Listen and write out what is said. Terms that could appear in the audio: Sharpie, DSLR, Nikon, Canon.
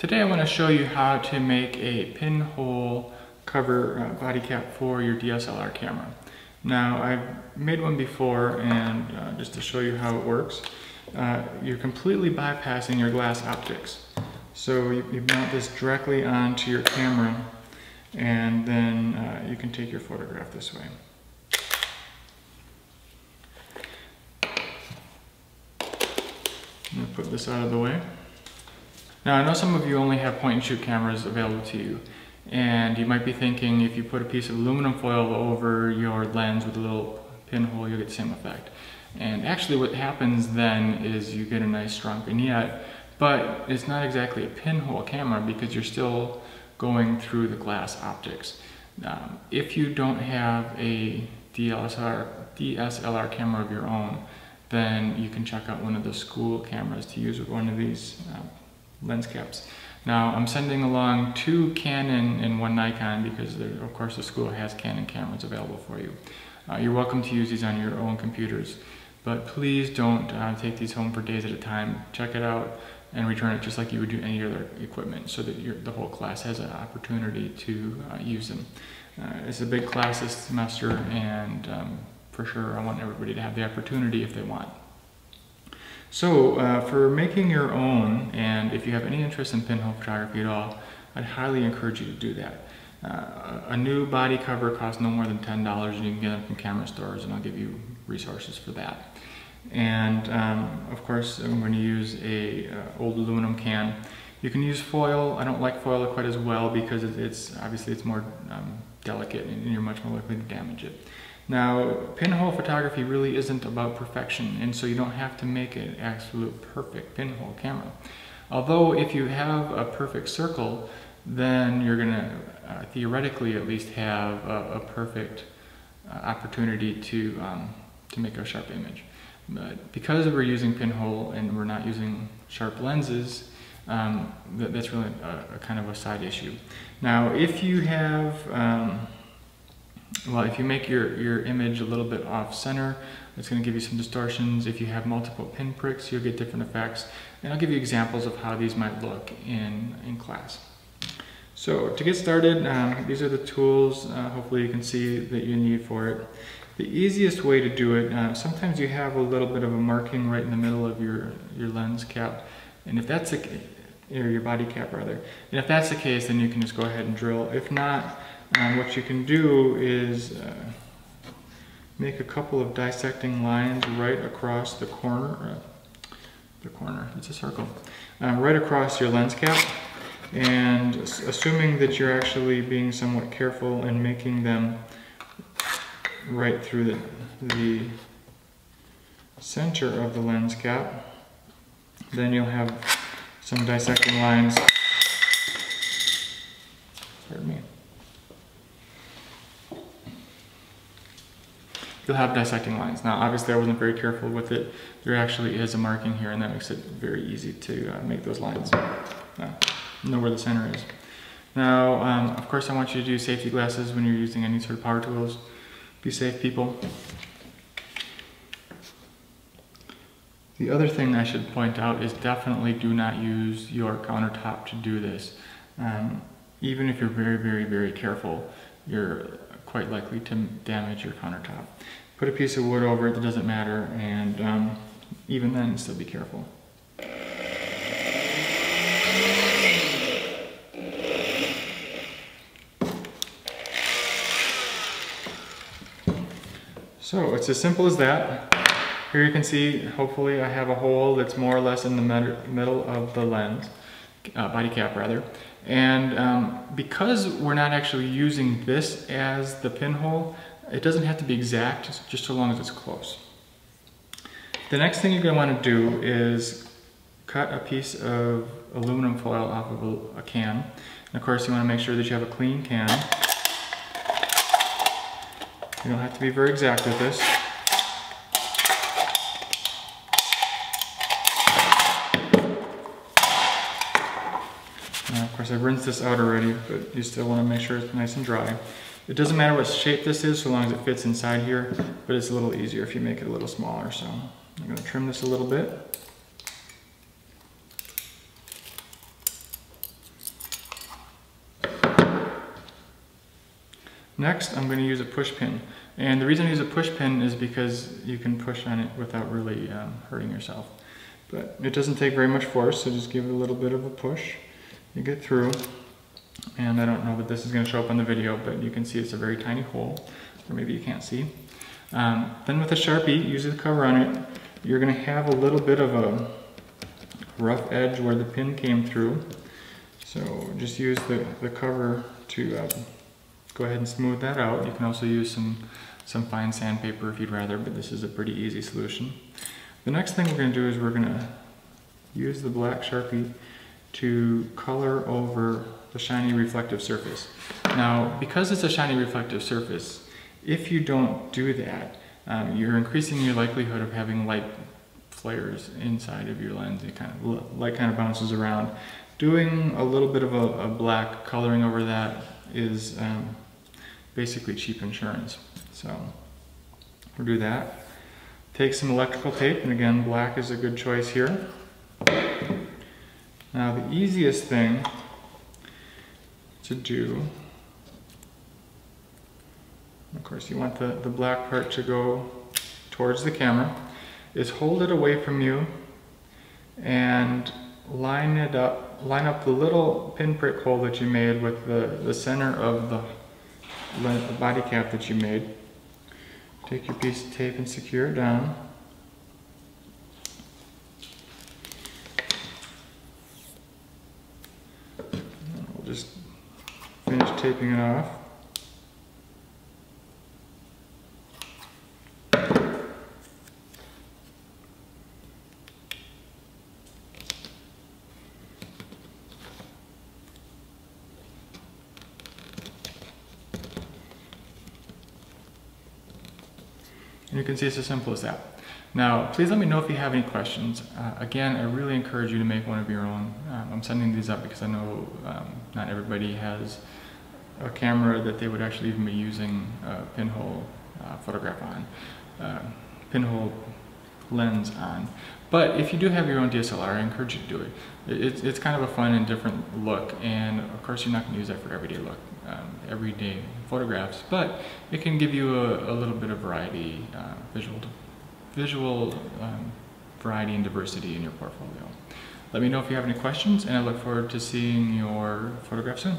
Today I want to show you how to make a pinhole cover body cap for your DSLR camera. Now I've made one before, and just to show you how it works, you're completely bypassing your glass optics. So you mount this directly onto your camera, and then you can take your photograph this way. I'm going to put this out of the way. Now I know some of you only have point-and-shoot cameras available to you, and you might be thinking if you put a piece of aluminum foil over your lens with a little pinhole, you'll get the same effect. And actually what happens then is you get a nice strong vignette, but it's not exactly a pinhole camera because you're still going through the glass optics. If you don't have a DSLR camera of your own, then you can check out one of the school cameras to use with one of these lens caps. Now I'm sending along 2 Canon and 1 Nikon because of course the school has Canon cameras available for you. You're welcome to use these on your own computers, but please don't take these home for days at a time. Check it out and return it just like you would do any other equipment so that the whole class has an opportunity to use them. It's a big class this semester, and for sure I want everybody to have the opportunity if they want. So for making your own, and if you have any interest in pinhole photography at all, I'd highly encourage you to do that. A new body cover costs no more than $10, and you can get them from camera stores, and I'll give you resources for that. And of course I'm going to use a old aluminum can. You can use foil. I don't like foil quite as well because it's obviously it's more delicate, and you're much more likely to damage it. Now, pinhole photography really isn't about perfection, and so you don't have to make an absolute perfect pinhole camera. Although, if you have a perfect circle, then you're going to, theoretically at least, have a perfect opportunity to make a sharp image. But because we're using pinhole and we're not using sharp lenses, that's really a kind of a side issue. Now, if you have... Well, if you make your image a little bit off-center, it's going to give you some distortions. If you have multiple pinpricks, you'll get different effects. And I'll give you examples of how these might look in class. So to get started, these are the tools, hopefully you can see, that you need for it. The easiest way to do it, sometimes you have a little bit of a marking right in the middle of your lens cap, and if that's or your body cap rather. And if that's the case, then you can just go ahead and drill. If not, what you can do is make a couple of dissecting lines right across the corner. It's a circle. Right across your lens cap, and assuming that you're actually being somewhat careful and making them right through the center of the lens cap, then you'll have some dissecting lines. Pardon me. You'll have dissecting lines. Now, obviously I wasn't very careful with it. There actually is a marking here, and that makes it very easy to make those lines. Know where the center is. Now, of course I want you to do safety glasses when you're using any sort of power tools. Be safe, people. The other thing I should point out is definitely do not use your countertop to do this. Even if you're very, very, very careful, you're quite likely to damage your countertop. Put a piece of wood over it, that doesn't matter, and even then, still be careful. So it's as simple as that. Here you can see, hopefully, I have a hole that's more or less in the middle of the lens, body cap rather. And because we're not actually using this as the pinhole, it doesn't have to be exact, just so long as it's close. The next thing you're going to want to do is cut a piece of aluminum foil off of a can. And of course, you want to make sure that you have a clean can. You don't have to be very exact with this. Of course, I've rinsed this out already, but you still want to make sure it's nice and dry. It doesn't matter what shape this is, so long as it fits inside here, but it's a little easier if you make it a little smaller. So I'm going to trim this a little bit. Next, I'm going to use a push pin. And the reason I use a push pin is because you can push on it without really hurting yourself. But it doesn't take very much force, so just give it a little bit of a push. You get through. And I don't know that this is going to show up on the video, but you can see it's a very tiny hole, or maybe you can't see. Then with a Sharpie, usually the cover on it, you're going to have a little bit of a rough edge where the pin came through. So just use the cover to go ahead and smooth that out. You can also use some fine sandpaper if you'd rather, but this is a pretty easy solution. The next thing we're going to do is we're going to use the black Sharpie to color over the shiny reflective surface. Now, because it's a shiny reflective surface, if you don't do that, you're increasing your likelihood of having light flares inside of your lens. It light kind of bounces around. Doing a little bit of a black coloring over that is basically cheap insurance. So we'll do that. Take some electrical tape, and again, black is a good choice here. Now, the easiest thing to do, of course you want the black part to go towards the camera, is hold it away from you and line up the little pinprick hole that you made with the center of the body cap that you made. Take your piece of tape and secure it down. We'll just finish taping it off. And you can see it's as simple as that. Now, please let me know if you have any questions. Again, I really encourage you to make one of your own. I'm sending these up because I know not everybody has a camera that they would actually even be using a pinhole photograph on, pinhole lens on. But if you do have your own DSLR, I encourage you to do it. It's kind of a fun and different look, and of course you're not going to use that for everyday look, everyday photographs, but it can give you a little bit of variety, visual variety and diversity in your portfolio. Let me know if you have any questions, and I look forward to seeing your photograph soon.